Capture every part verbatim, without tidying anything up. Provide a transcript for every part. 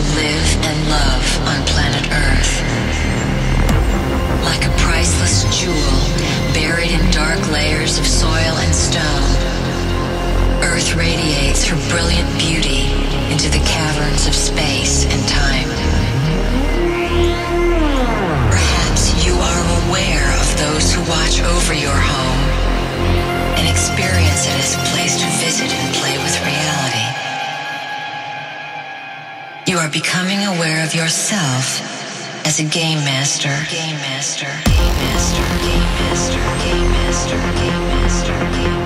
to live and love on planet Earth. Like a priceless jewel buried in dark layers of soil and stone, Earth radiates her brilliant beauty into the caverns of space and time. Perhaps you are aware of those who watch over your home and experience it as a place to visit and play with reality. You are becoming aware of yourself as a game master. Game master. Game master. Game master. Game master. Game master. Game master. Game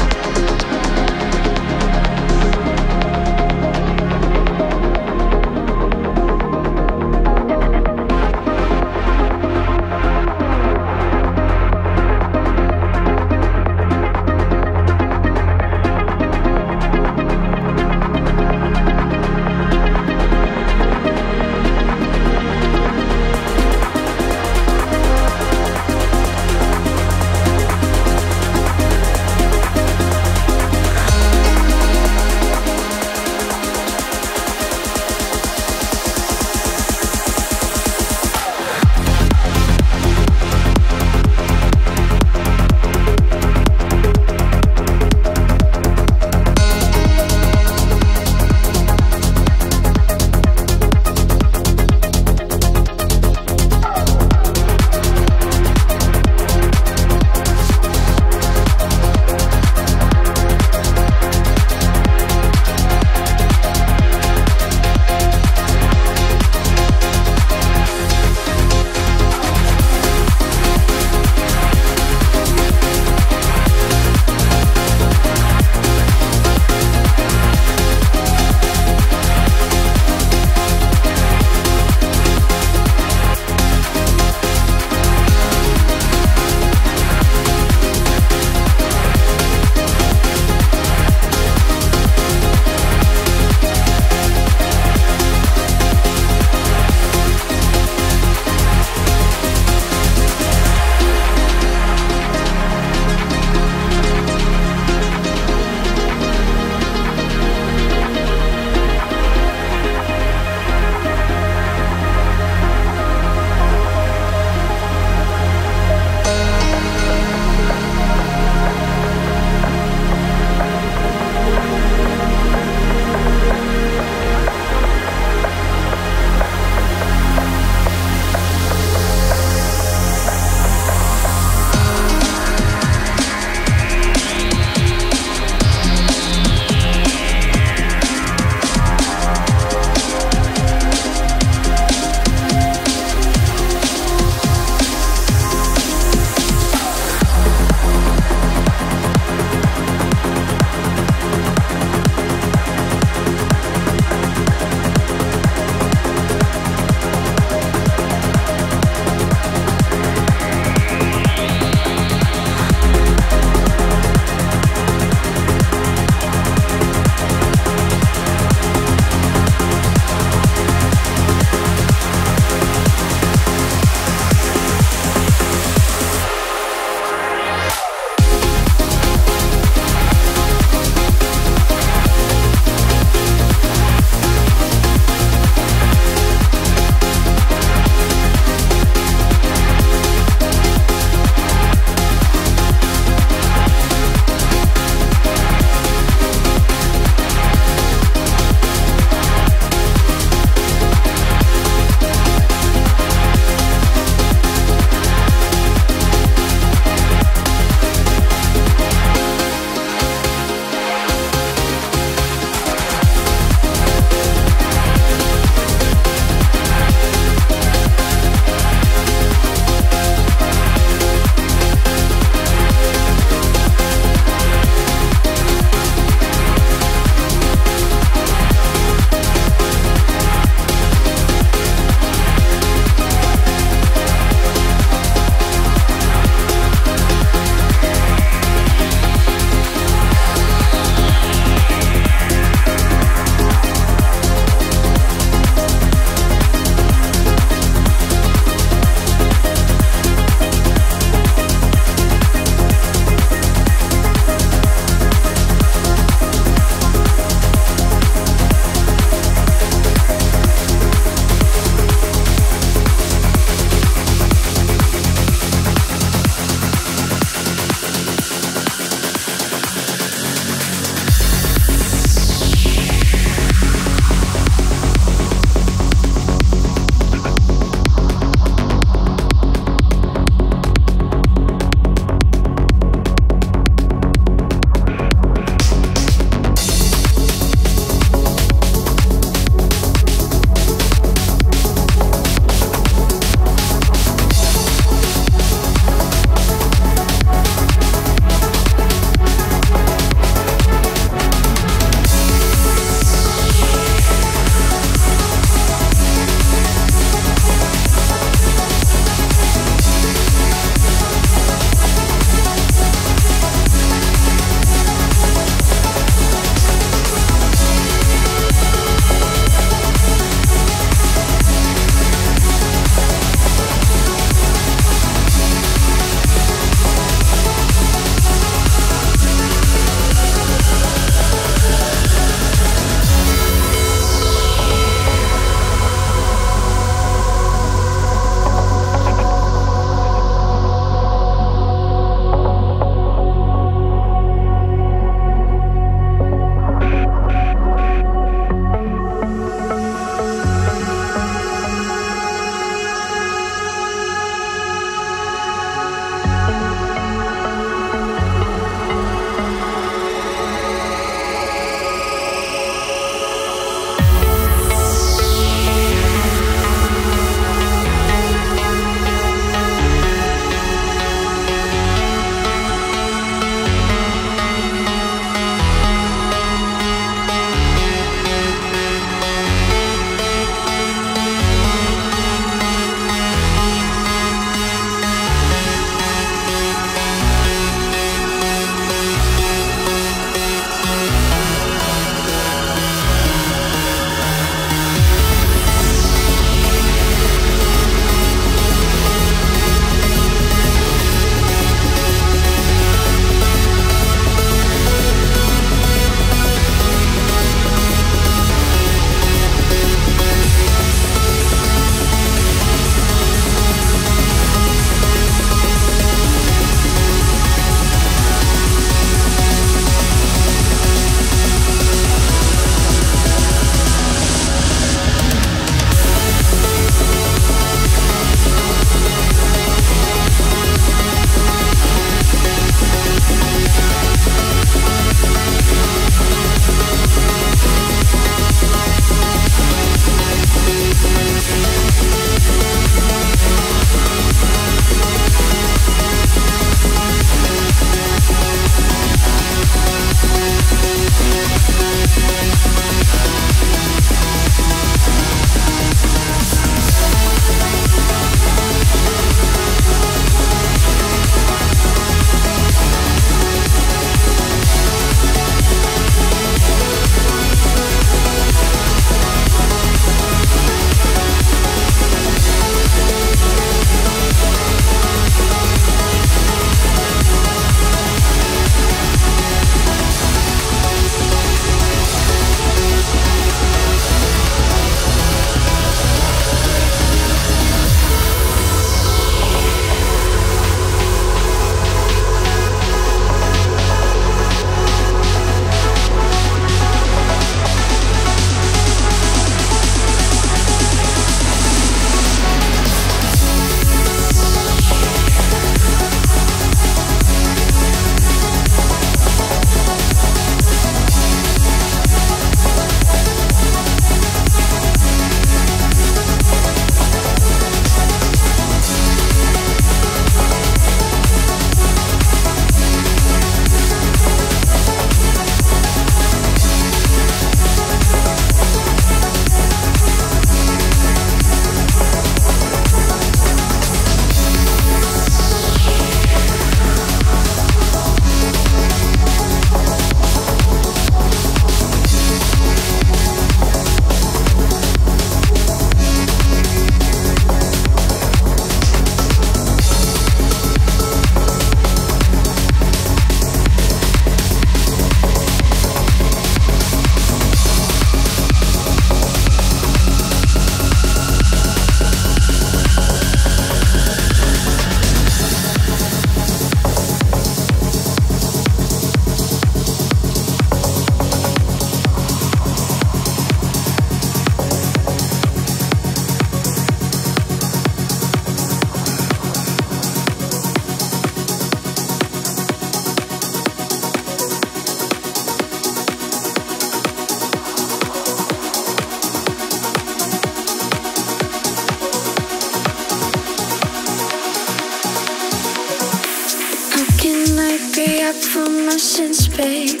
from my sins, babe.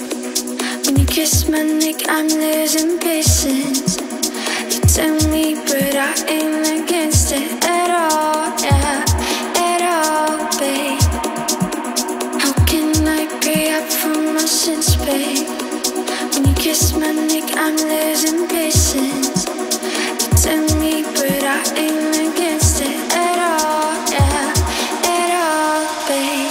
When you kiss my neck, I'm losing patience. You tempt me, but I ain't against it at all, yeah, at all, babe. How can I pay up for my sins, babe? When you kiss my neck, I'm losing patience. You tempt me, but I ain't against it at all, yeah, at all, babe.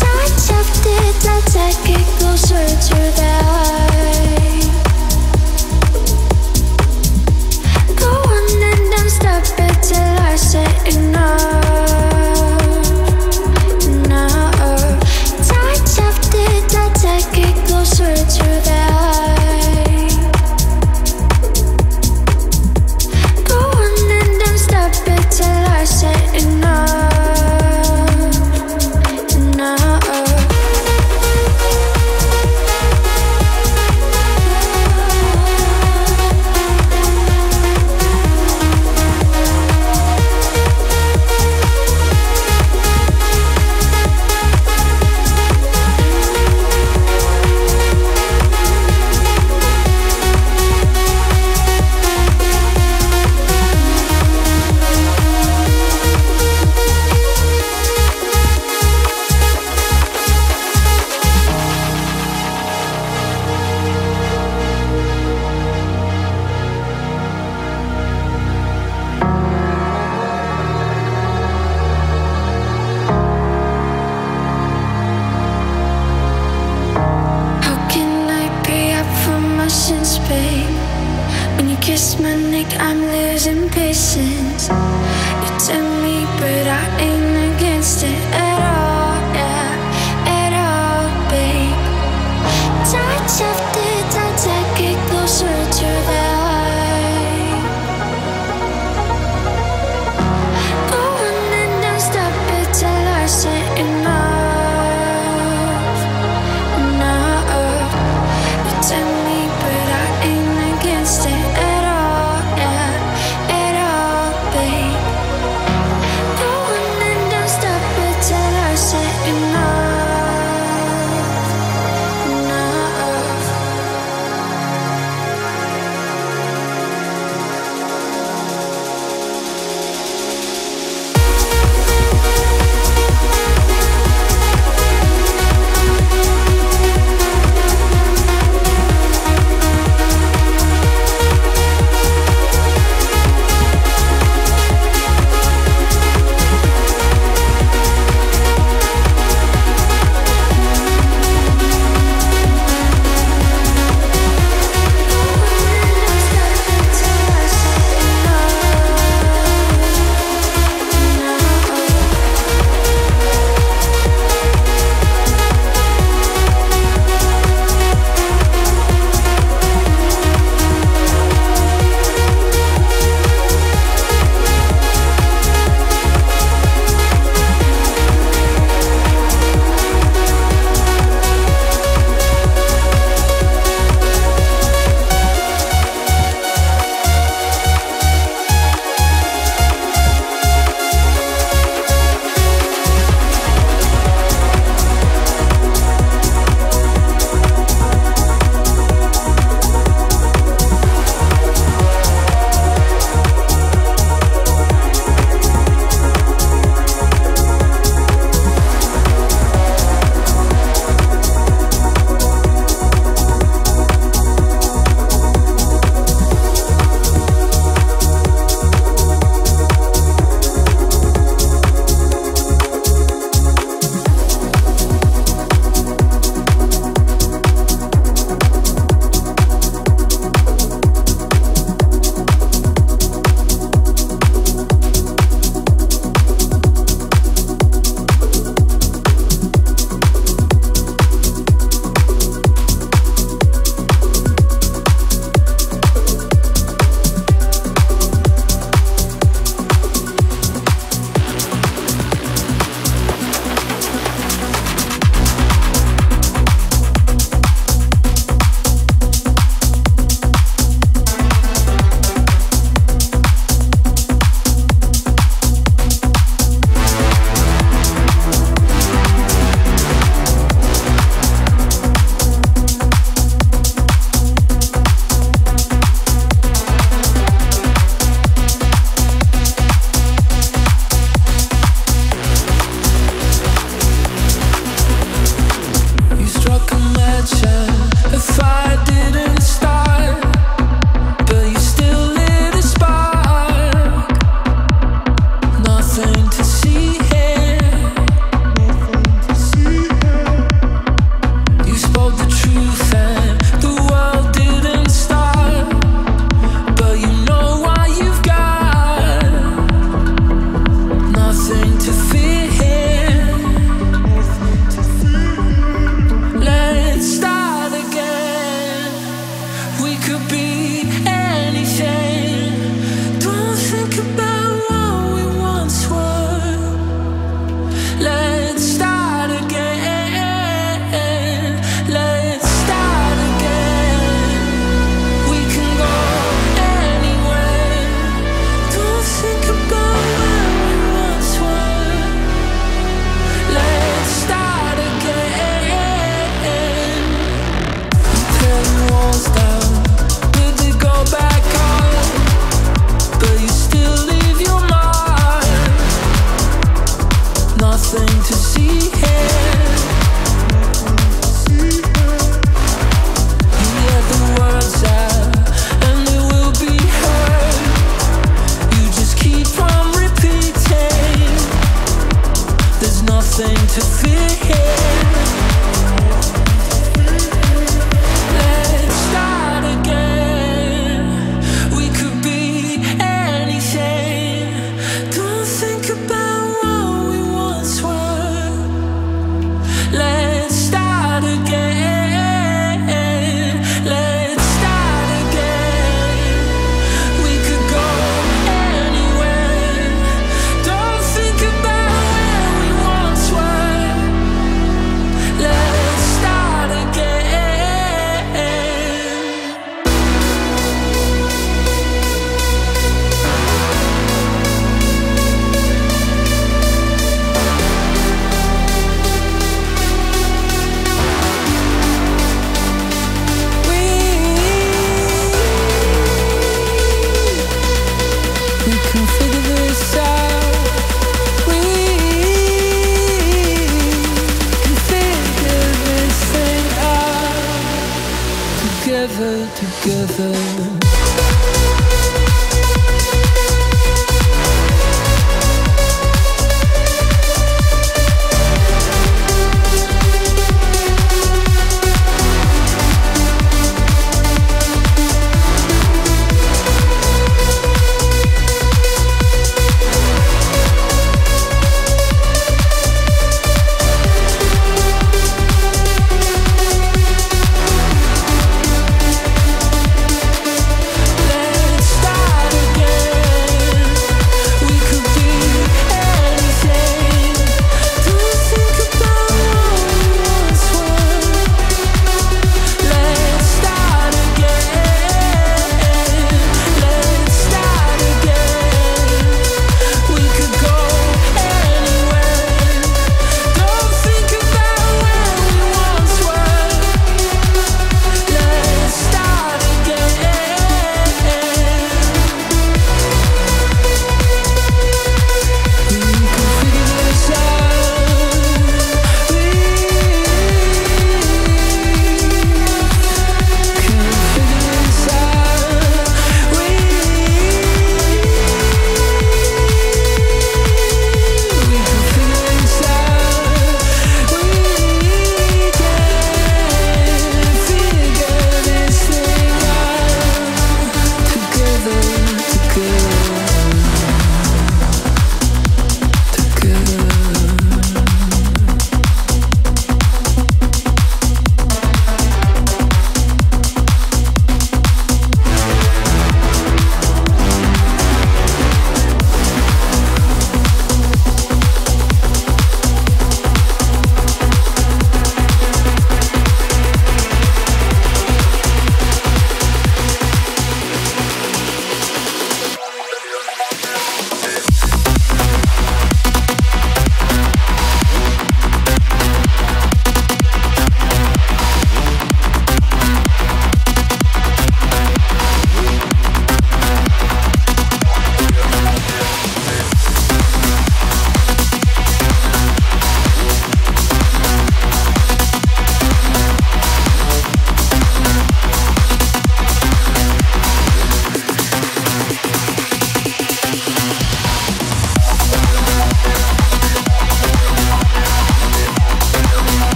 Touch after touch, I get closer to the light. Go on and don't stop it till I say enough, enough. Touch after touch, I get closer to the light. Go on and don't stop it till I say enough. Tell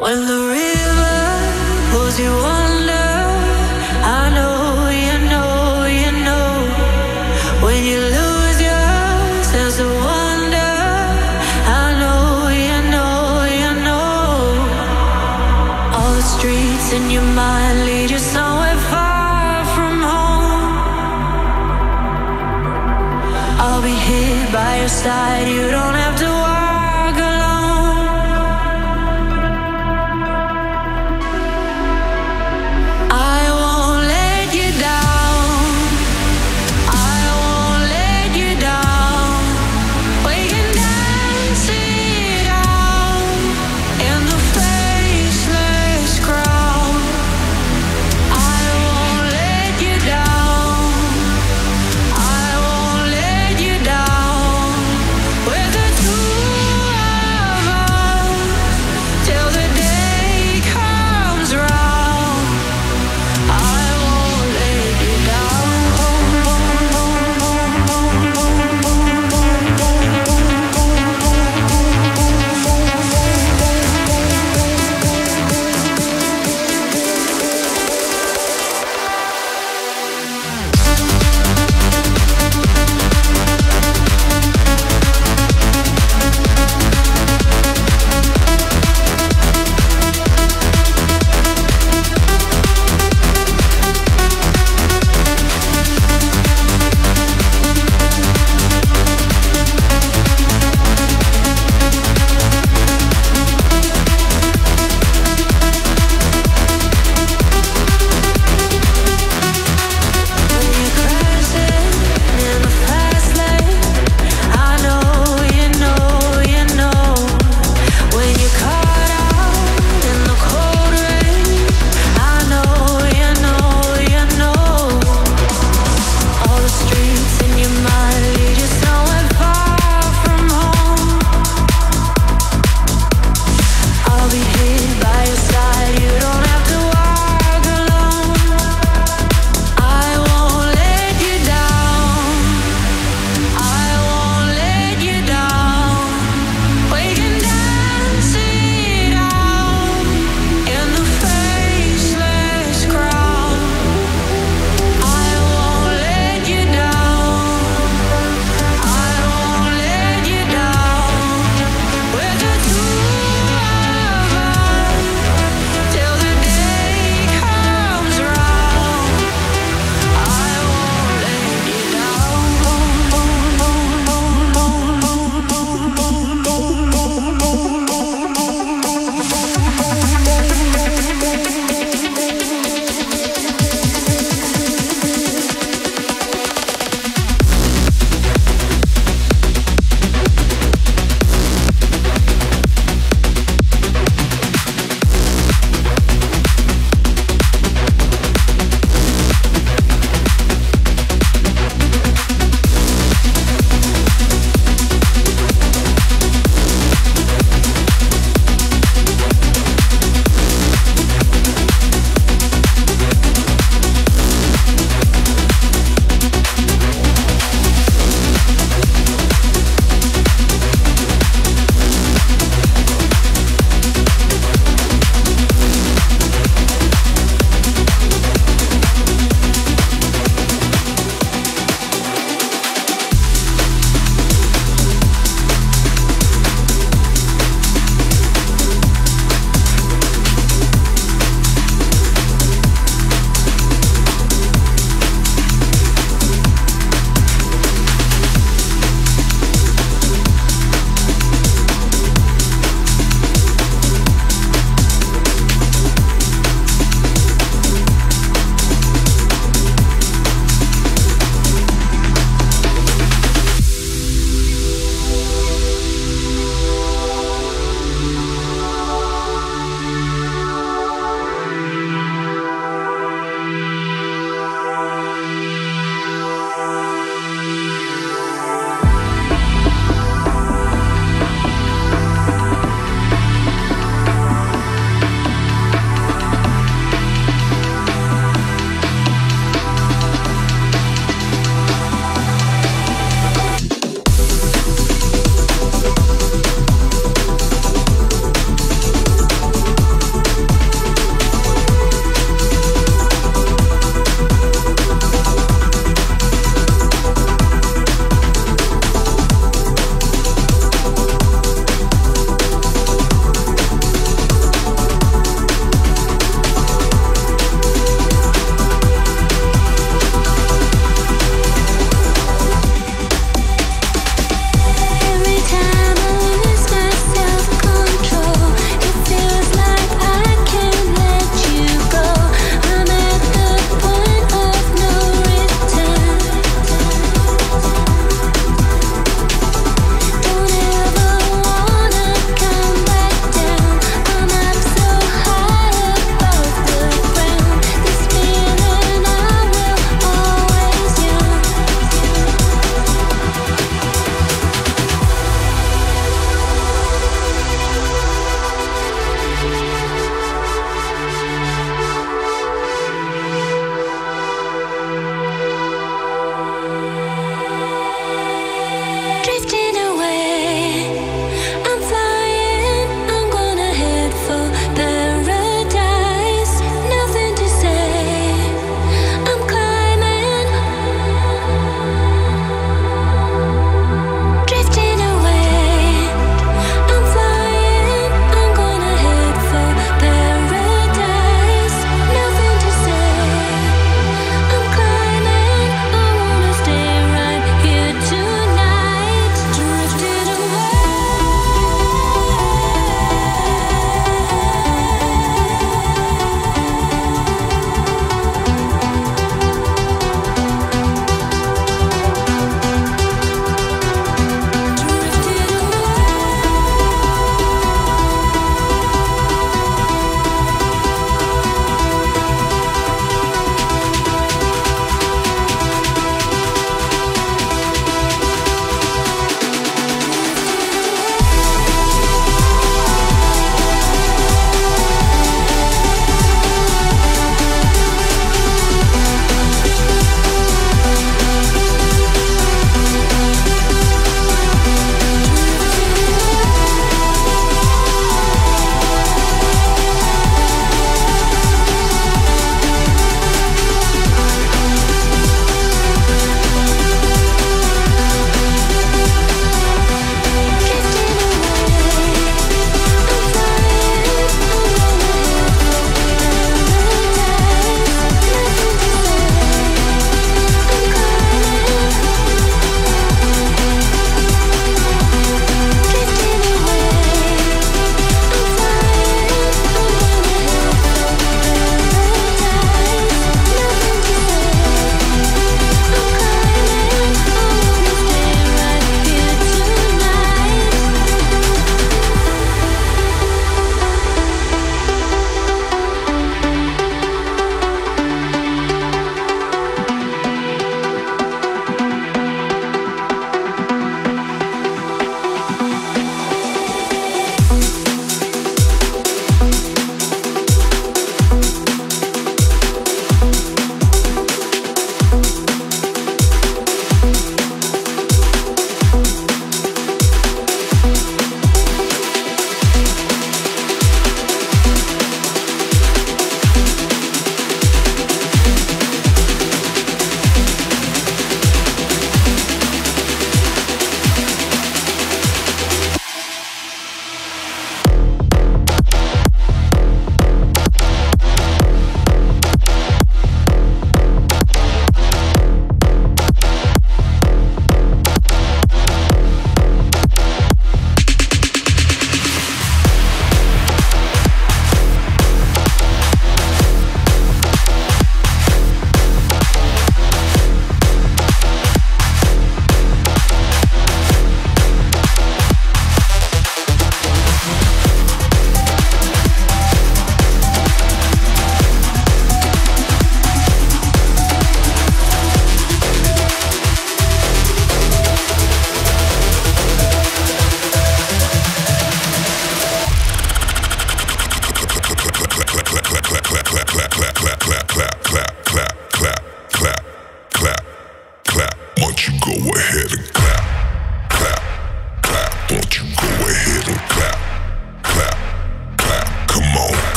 Whether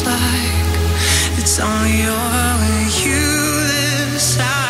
feels like it's on your useless side.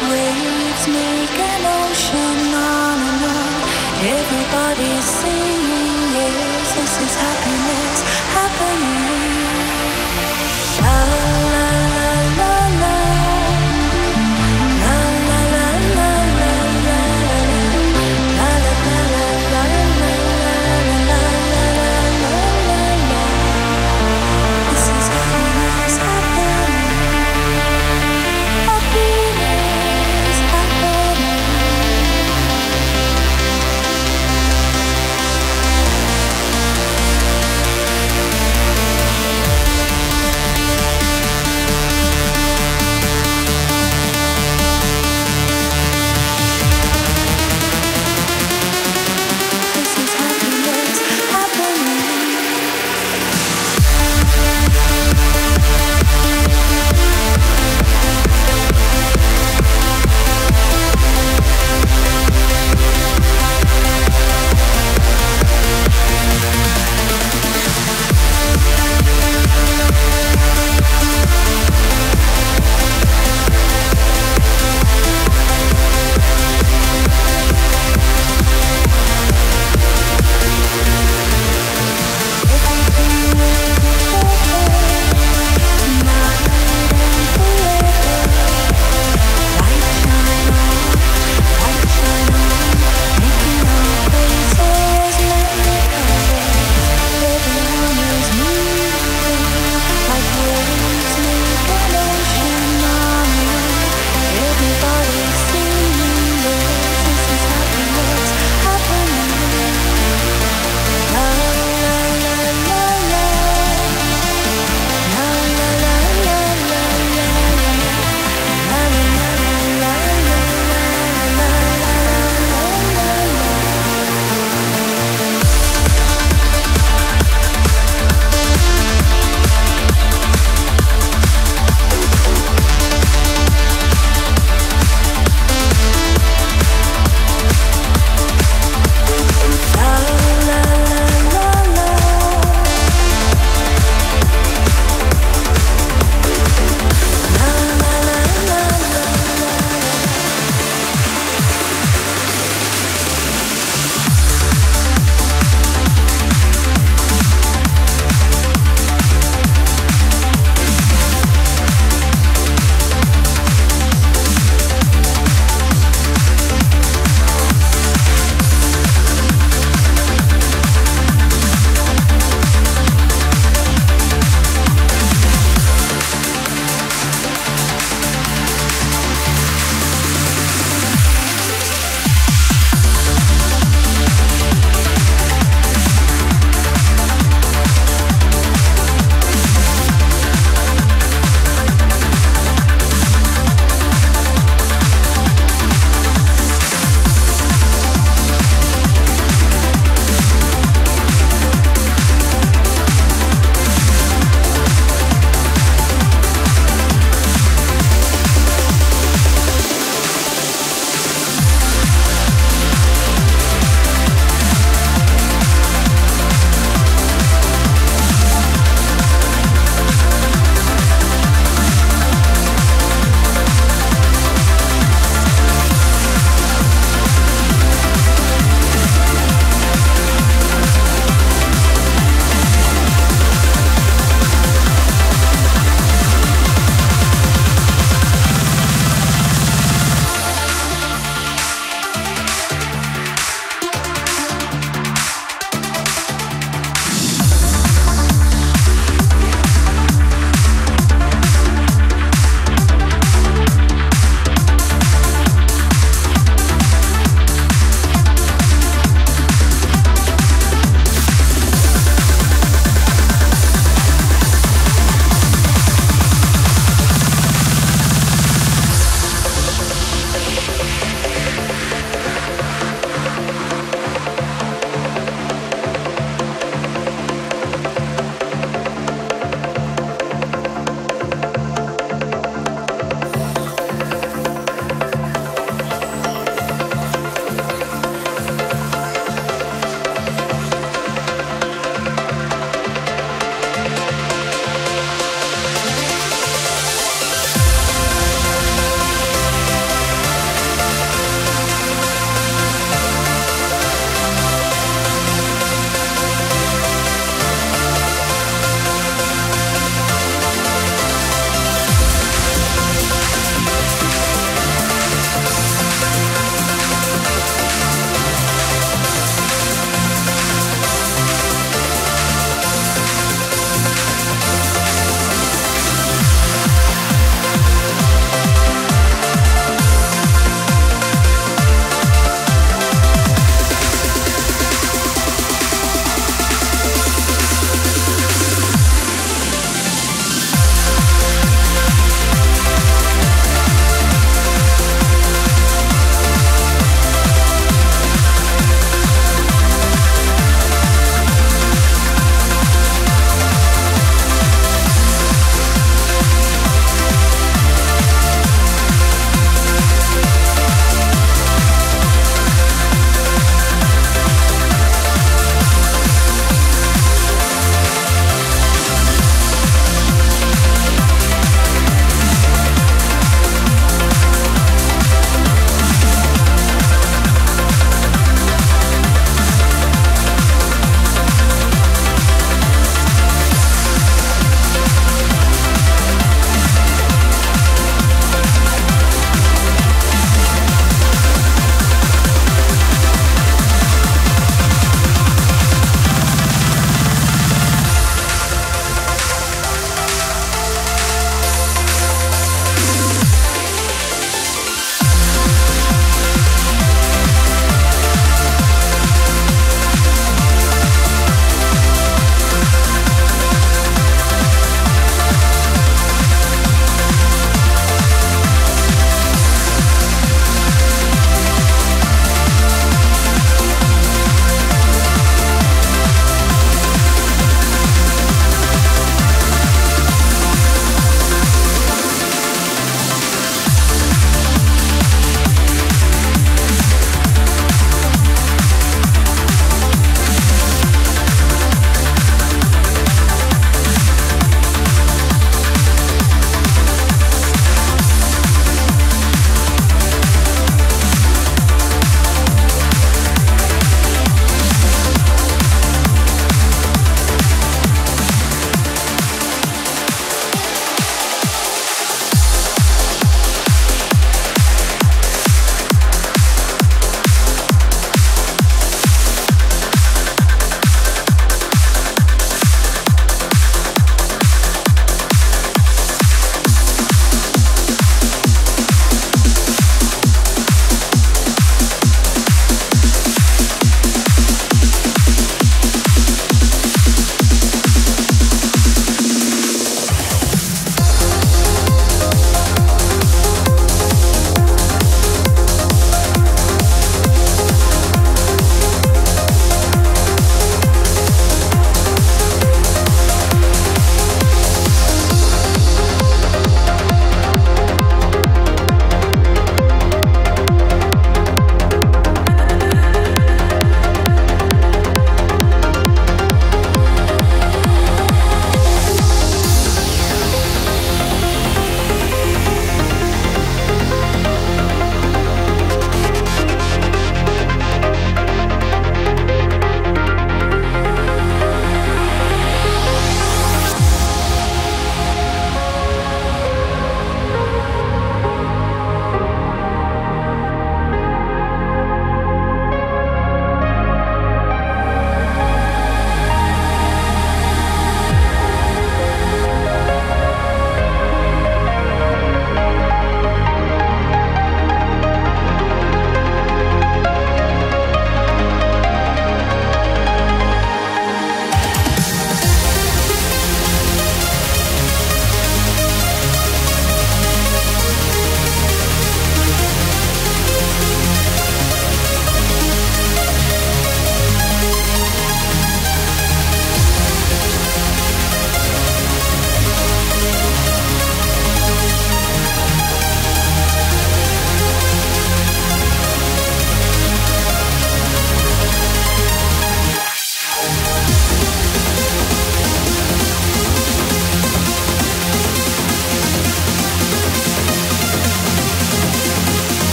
Waves make an ocean on and on. Everybody's singing, yes, this is happiness, happening. La la la la la, la la la la la la, la la la la la la la la. This is happiness, happening, happy.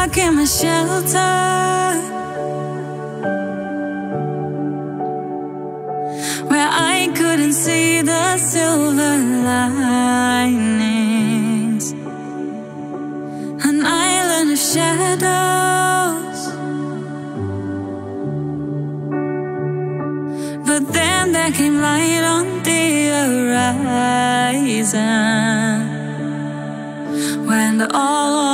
rock and my shelter, where I couldn't see the silver linings. An island of shadows, but then there came light on the horizon, when the all know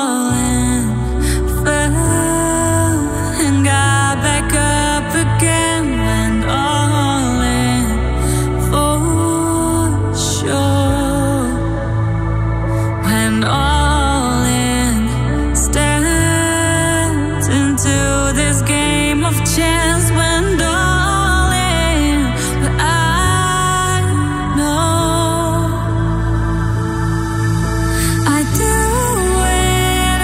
I do it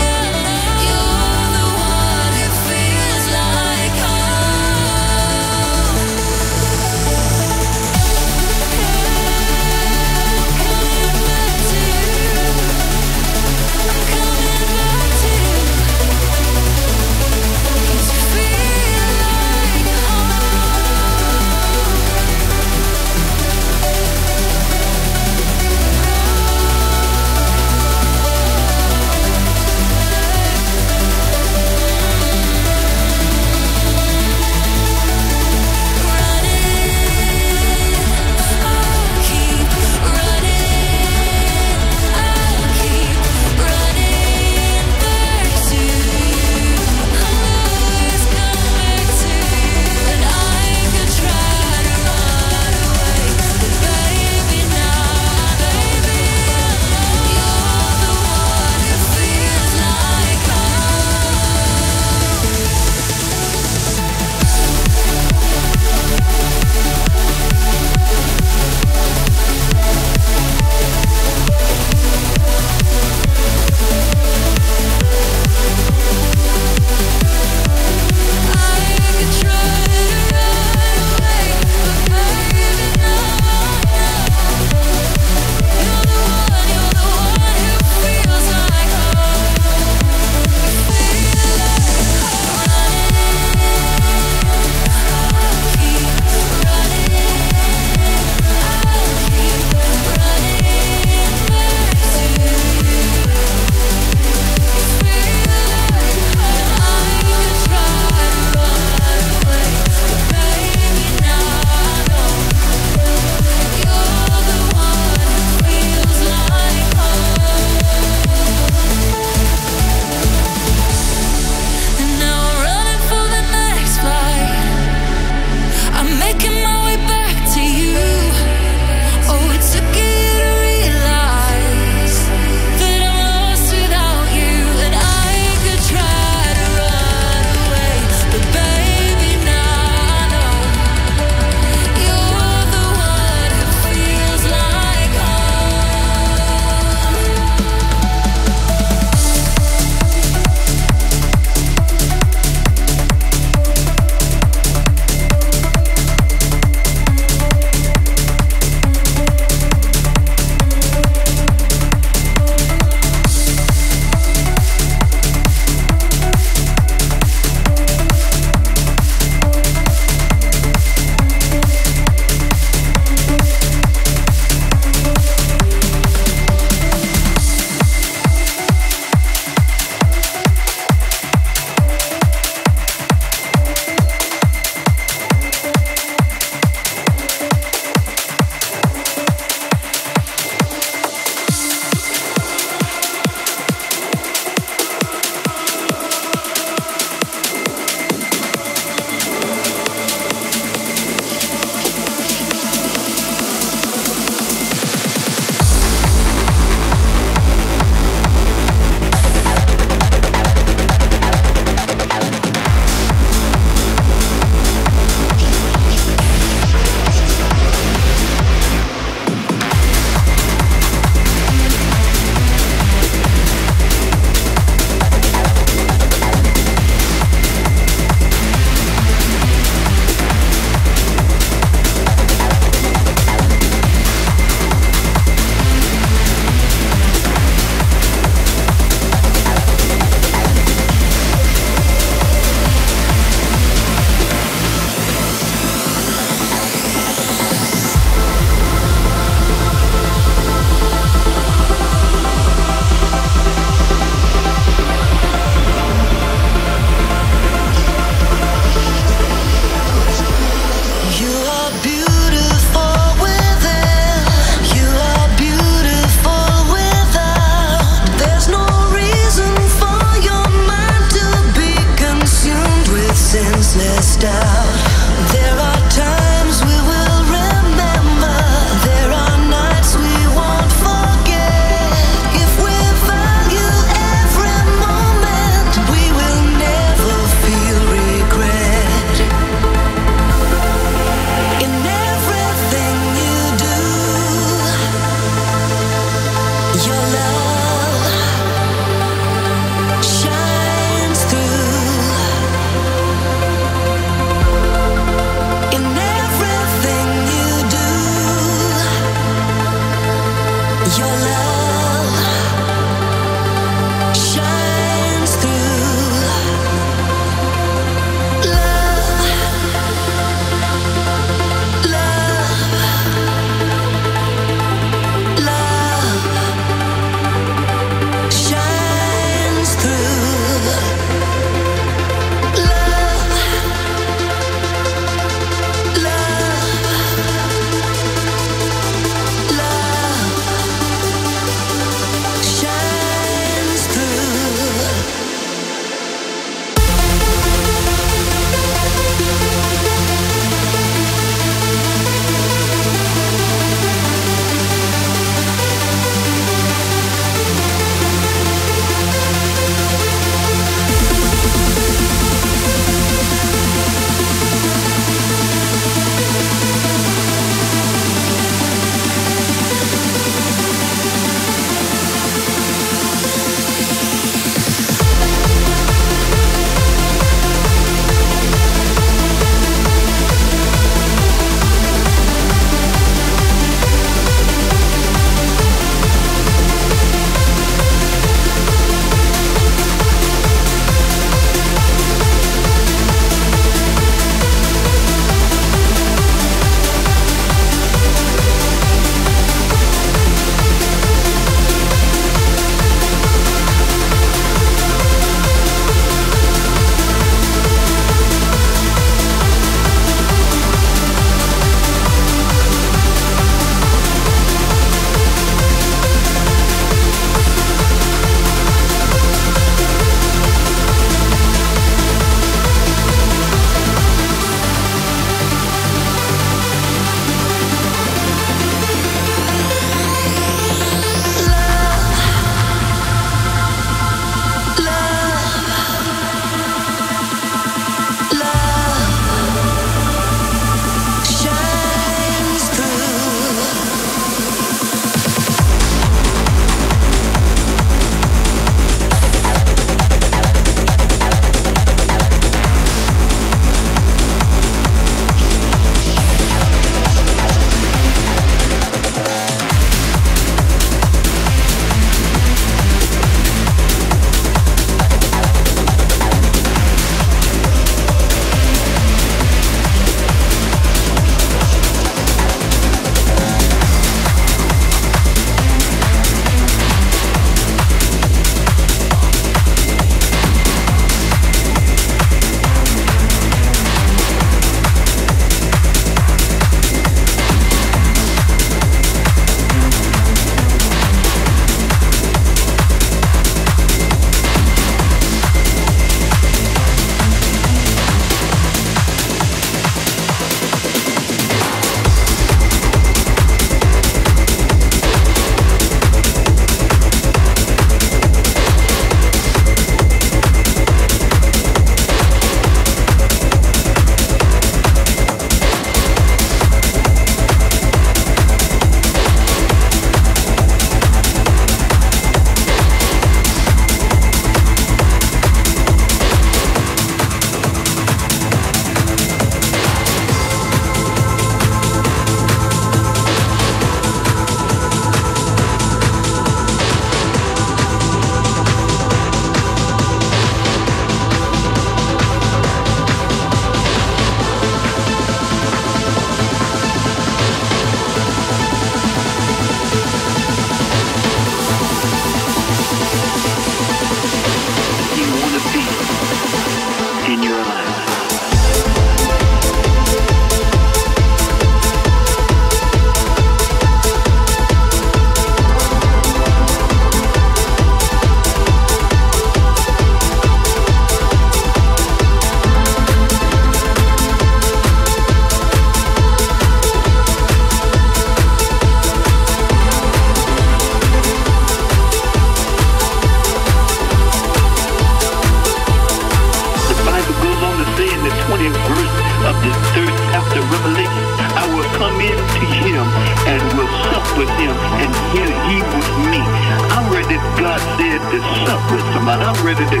I did to suffer somebody. I'm ready to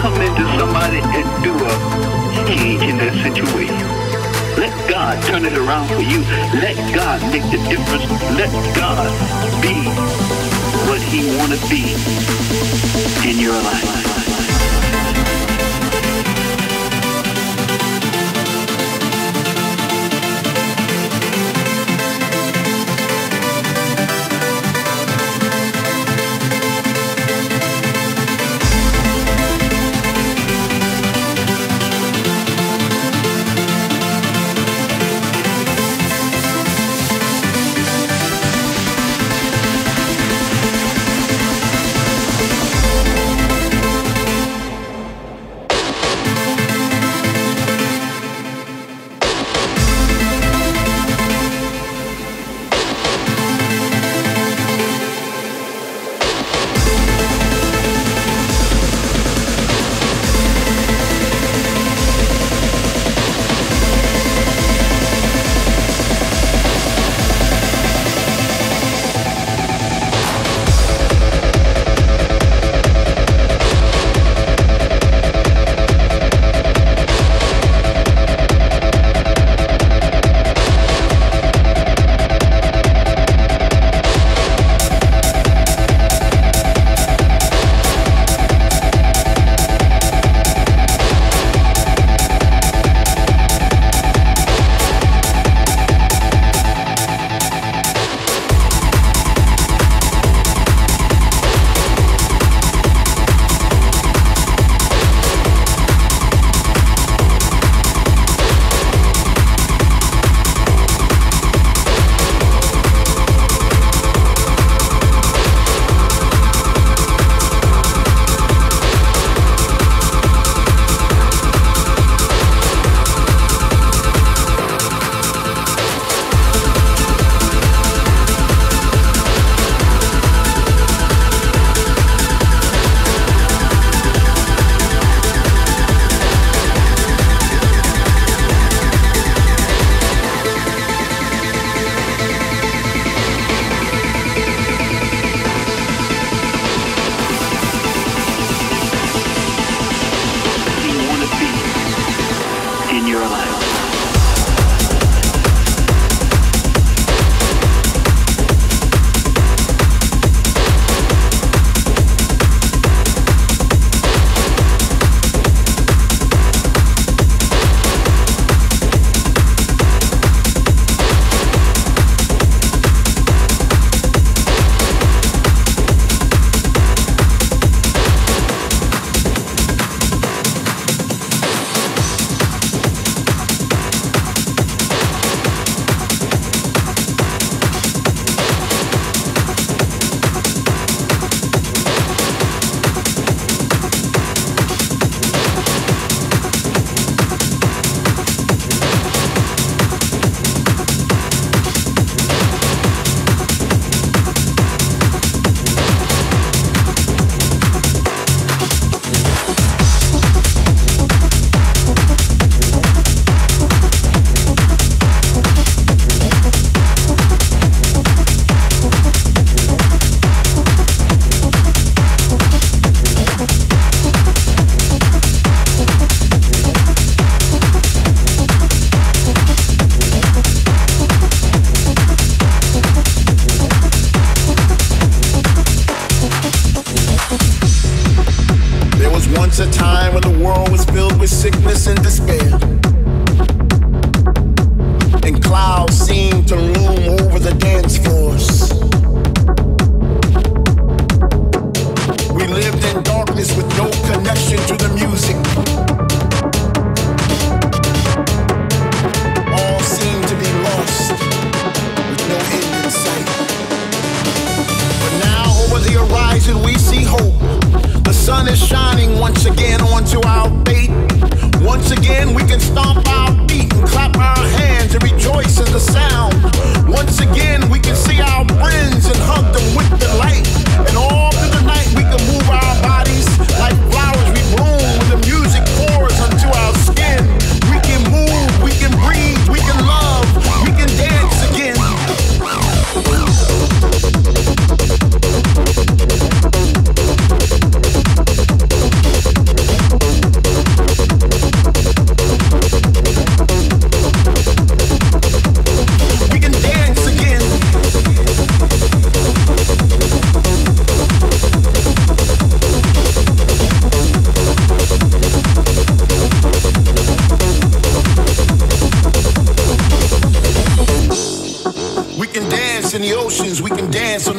come into somebody and do a change in that situation. Let God turn it around for you. Let God make the difference. Let God be what he want to be in your life.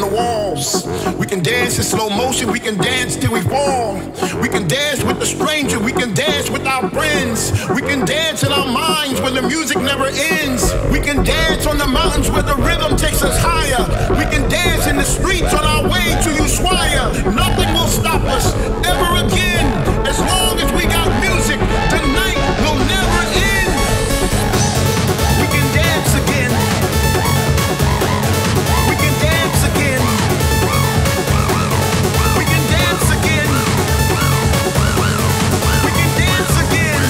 on the walls. We can dance in slow motion, we can dance till we fall. We can dance with a stranger, we can dance with our friends. We can dance in our minds where the music never ends. We can dance on the mountains where the rhythm takes us higher. We can dance in the streets on our way to Ushuaia. Nothing will stop us ever again. As long as we got music, tonight will never end. We can dance again. We can dance again. We can dance again. We can dance again. We can dance again.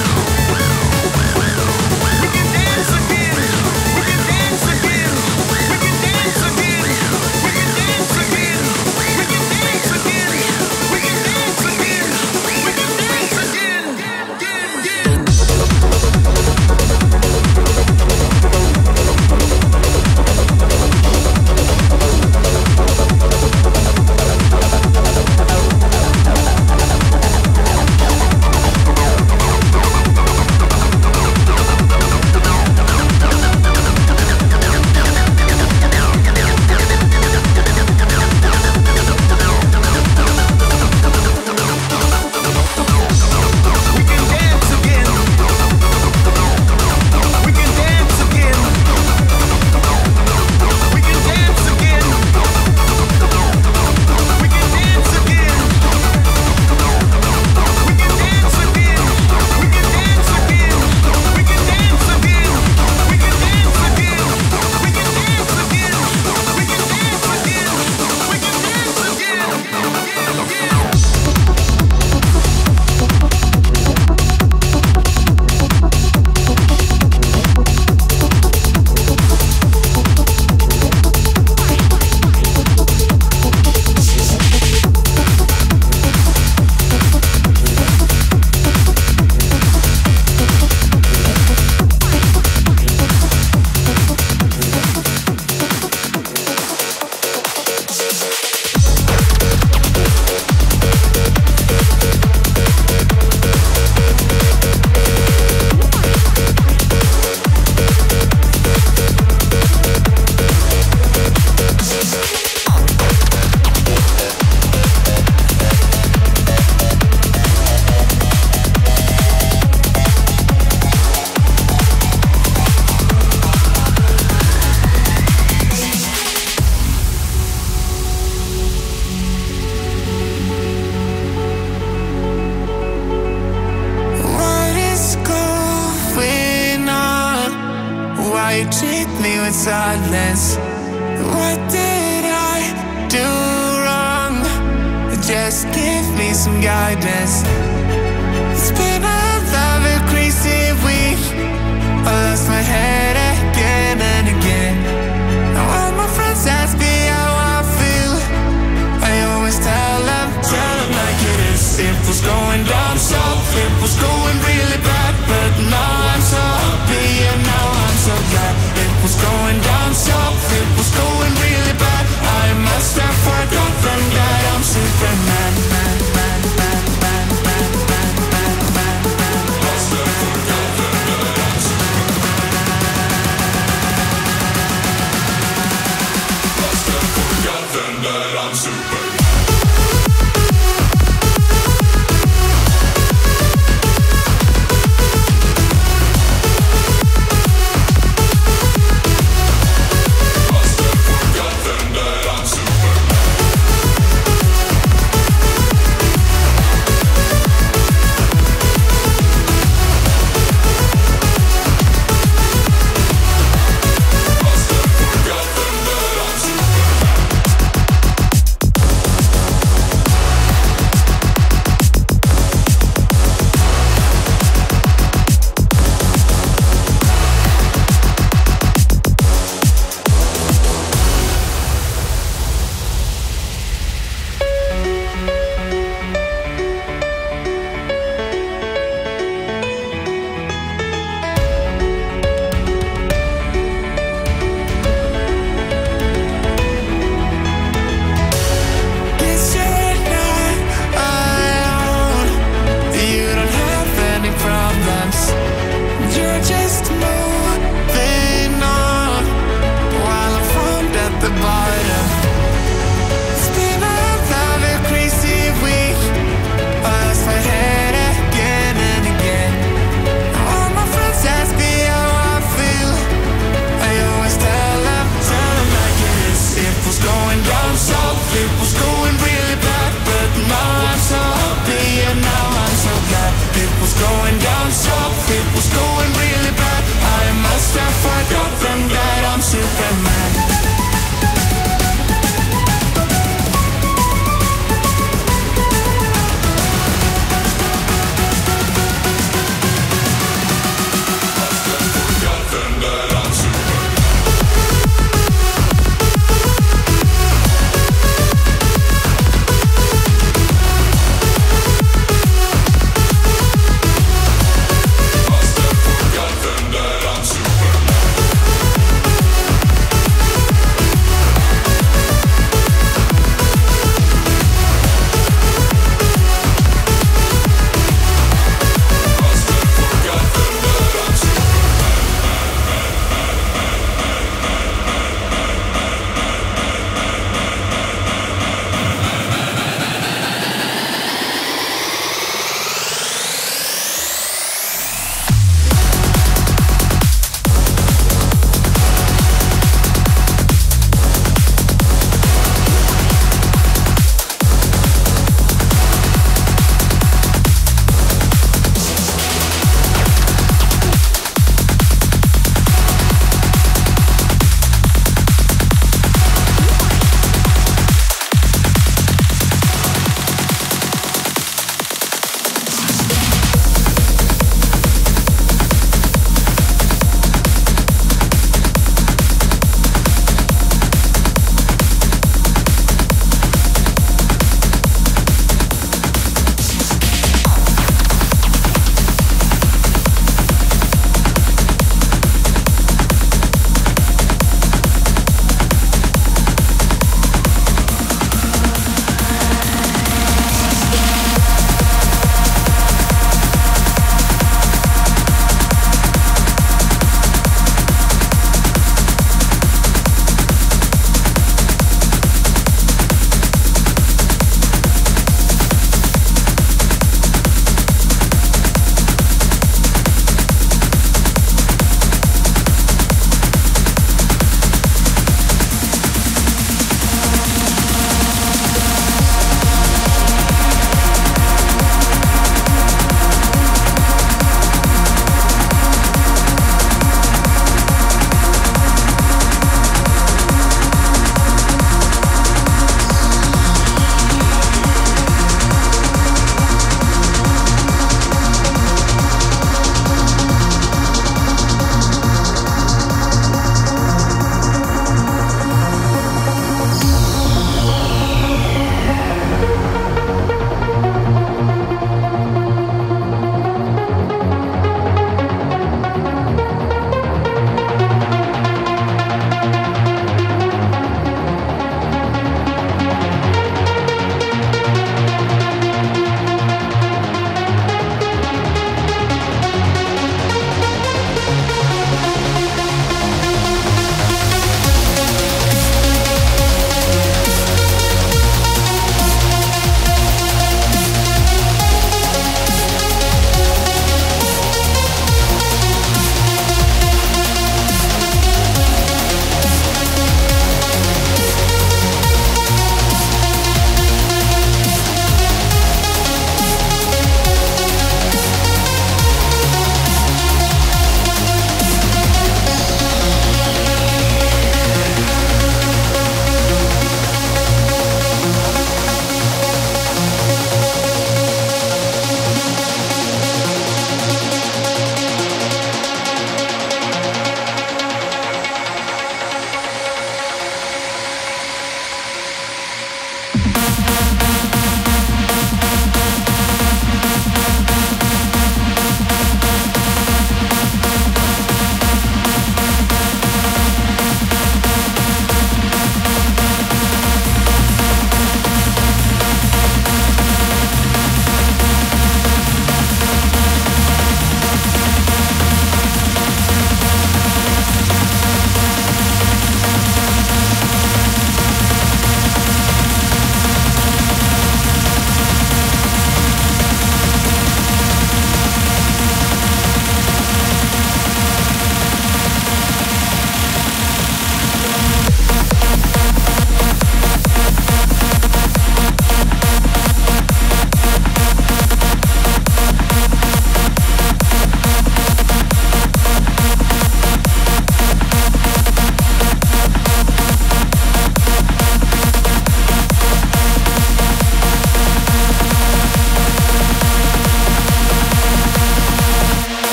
We can dance again. We can dance again. We can dance again. We can dance again. We can dance again. We can dance again. Again, again.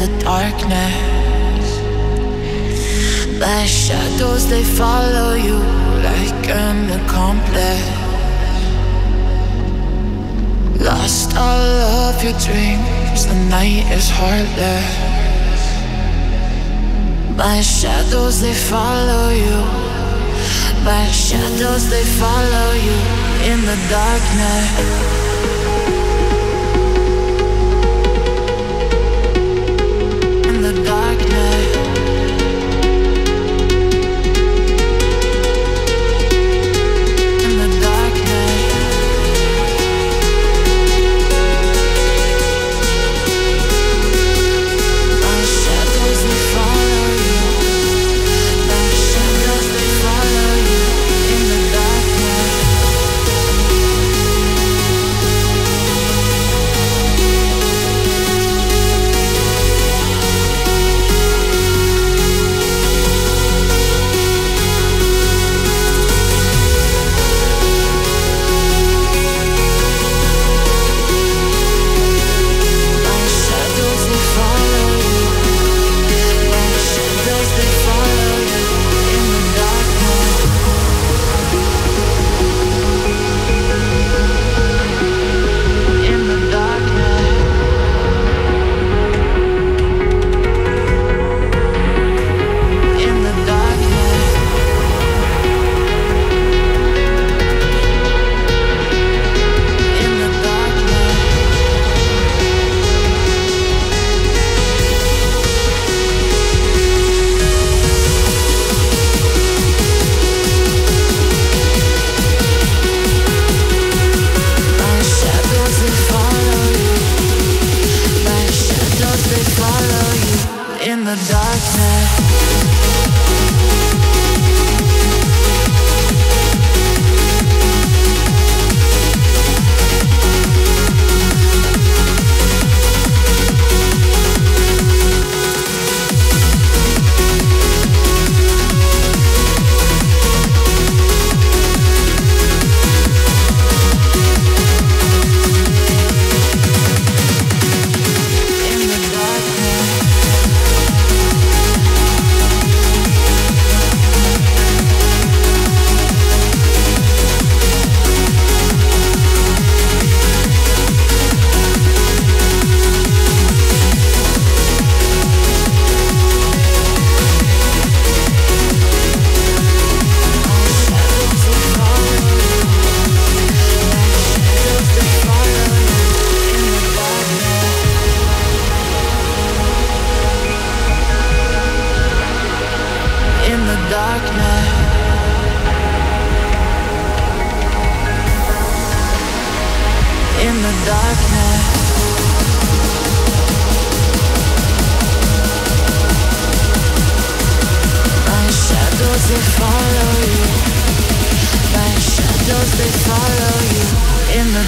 in the darkness. Like shadows they follow you, like an accomplice. Lost all of your dreams, the night is heartless. Like shadows they follow you, like shadows they follow you in the darkness.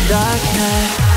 Darkness.